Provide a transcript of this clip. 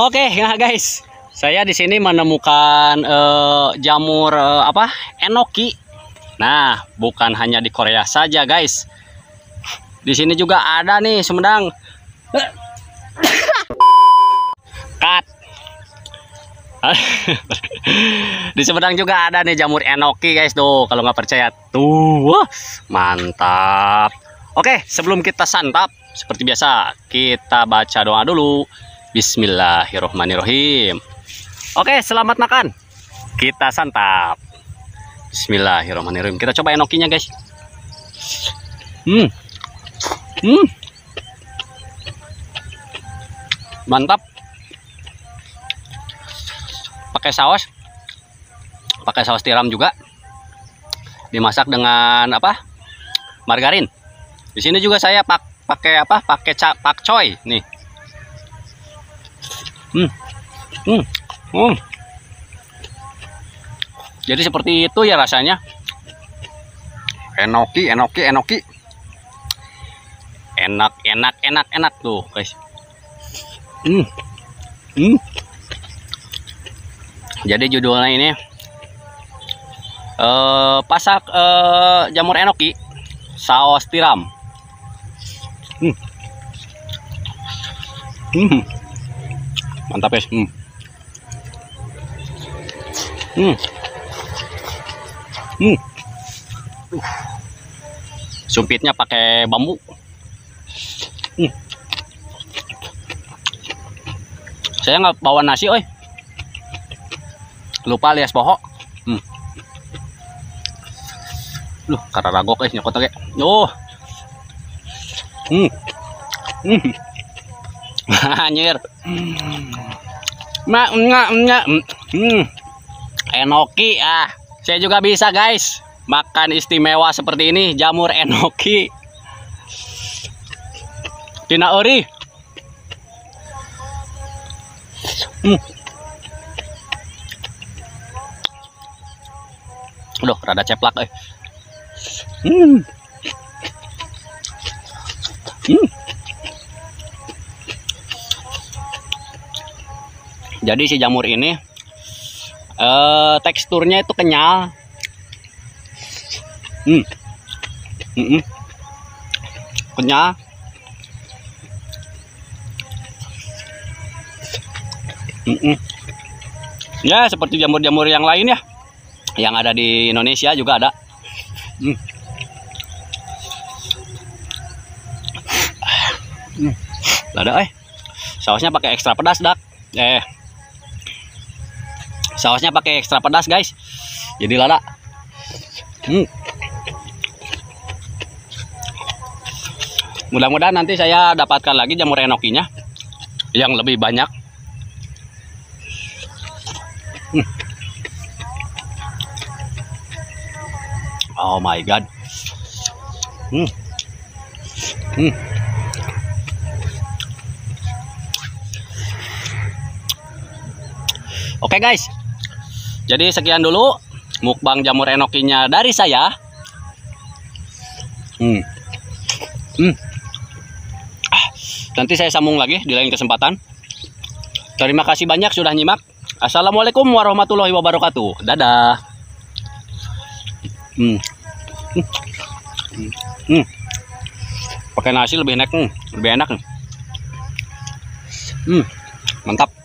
Oke, nah guys, saya di sini menemukan jamur enoki. Nah, bukan hanya di Korea saja, guys. Di sini juga ada nih Sumedang. Cut. Di Sumedang juga ada nih jamur enoki, guys. Tuh, kalau nggak percaya, tuh mantap. Oke, sebelum kita santap, seperti biasa kita baca doa dulu. Bismillahirrohmanirrohim. Oke, selamat makan. Kita santap. Bismillahirrohmanirrohim. Kita coba enokinya, guys. Mantap. Pakai saus tiram juga. Dimasak dengan apa? Margarin. Di sini juga saya pakai pakcoy nih. Jadi seperti itu ya rasanya. Enoki. Enak tuh, guys. Jadi judulnya ini pasak jamur enoki saus tiram. Mantap, guys. Supitnya pakai bambu. Saya nggak bawa nasi, oi. Lupa alias bohok. Loh, kararago guys, nyokot oke. Anjir. Enoki, saya juga bisa, guys. Makan istimewa seperti ini, jamur enoki. Tina ori. Aduh, rada ceplak, eh. Jadi si jamur ini teksturnya itu kenyal. Kenyal. Ya seperti jamur-jamur yang lain ya, yang ada di Indonesia juga ada. Ada, sausnya pakai ekstra pedas, dak. Sausnya pakai ekstra pedas, guys. Jadi lada. Mudah-mudahan nanti saya dapatkan lagi jamur enokinya yang lebih banyak. Oh my god. Oke, guys, jadi sekian dulu mukbang jamur enokinya dari saya. Nanti saya sambung lagi di lain kesempatan. Terima kasih banyak sudah nyimak. Assalamualaikum warahmatullahi wabarakatuh. Dadah. Pakai nasi lebih enak. Mantap.